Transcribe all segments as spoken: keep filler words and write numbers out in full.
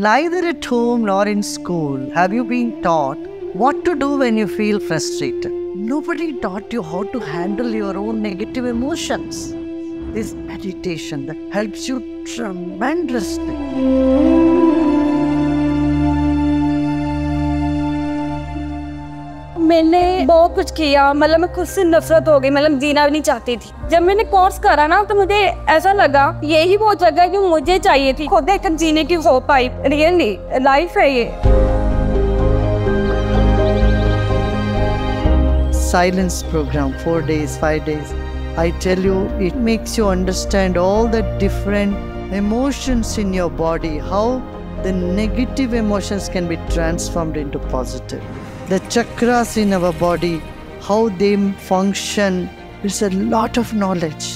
Neither at home nor in school have you been taught what to do when you feel frustrated. Nobody taught you how to handle your own negative emotions. This meditation that helps you tremendously. मैंने बहुत कुछ किया, मतलब मैं खुद से नफरत हो गई, मतलब जीना भी नहीं चाहती थी। जब मैंने कोर्स करा ना तो मुझे ऐसा लगा यही वो जगह जो मुझे चाहिए थी। खुद एक जीने की हो पाई, रियली लाइफ है ये। Silence program, four days, five days. I tell you, it makes you understand all the different emotions in your body, how the negative emotions can be transformed into positive. The chakras in our body, how they function, it's a lot of knowledge.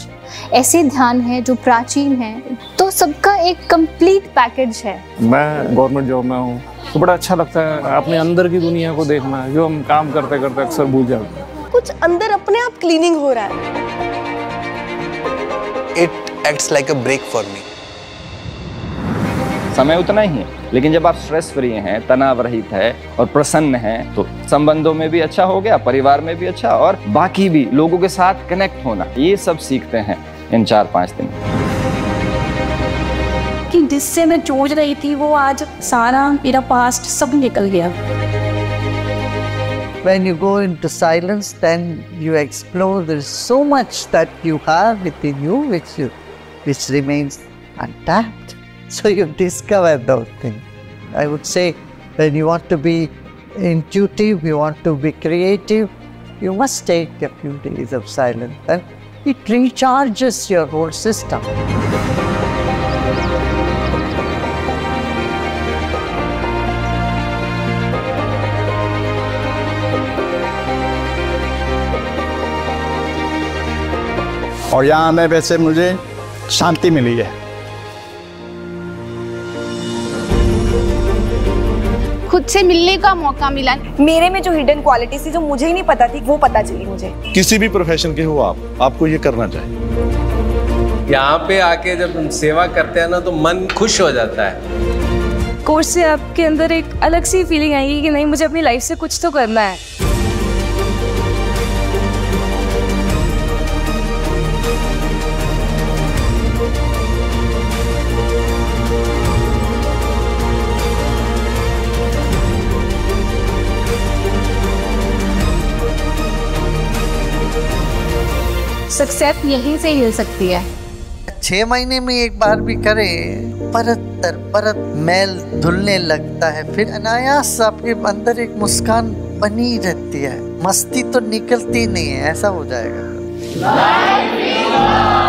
ऐसे ध्यान है जो प्राचीन है, तो सबका एक complete package है। मैं गवर्नमेंट जॉब में हूँ तो बड़ा अच्छा लगता है अपने अंदर की दुनिया को देखना, जो हम काम करते करते अक्सर भूल जाते हैं। कुछ अंदर अपने आप क्लीनिंग हो रहा है। It acts like a break for me. समय उतना ही है, लेकिन जब आप स्ट्रेस फ्री हैं, तनाव रहित है और प्रसन्न हैं, तो संबंधों में भी अच्छा हो गया, परिवार में भी अच्छा, और बाकी भी लोगों के साथ कनेक्ट होना, ये सब सीखते हैं इन चार पाँच दिन। कि जिससे मैं जूझ रही थी वो आज सारा मेरा पास्ट सब निकल गया। When you go into silence, then you explore. There's so much that you have within you, which you, which remains untapped. So you discover those things. I would say when you want to be intuitive, you want to be creative, you must take a few days of silence and it recharges your whole system. और यहाँ मैं वैसे मुझे शांति मिली है। खुद से मिलने का मौका मिला। मेरे में जो हिडन क्वालिटी थी जो मुझे ही नहीं पता थी वो पता चली मुझे। किसी भी प्रोफेशन के हो आप, आपको ये करना चाहिए। यहाँ पे आके जब हम सेवा करते हैं ना तो मन खुश हो जाता है। कोर्स से आपके अंदर एक अलग सी फीलिंग आएगी कि नहीं, मुझे अपनी लाइफ से कुछ तो करना है। सक्सेस यहीं से हिल सकती है। छह महीने में एक बार भी करें, परत दर परत मैल धुलने लगता है, फिर अनायास आपके अंदर एक मुस्कान बनी रहती है, मस्ती तो निकलती नहीं है, ऐसा हो जाएगा।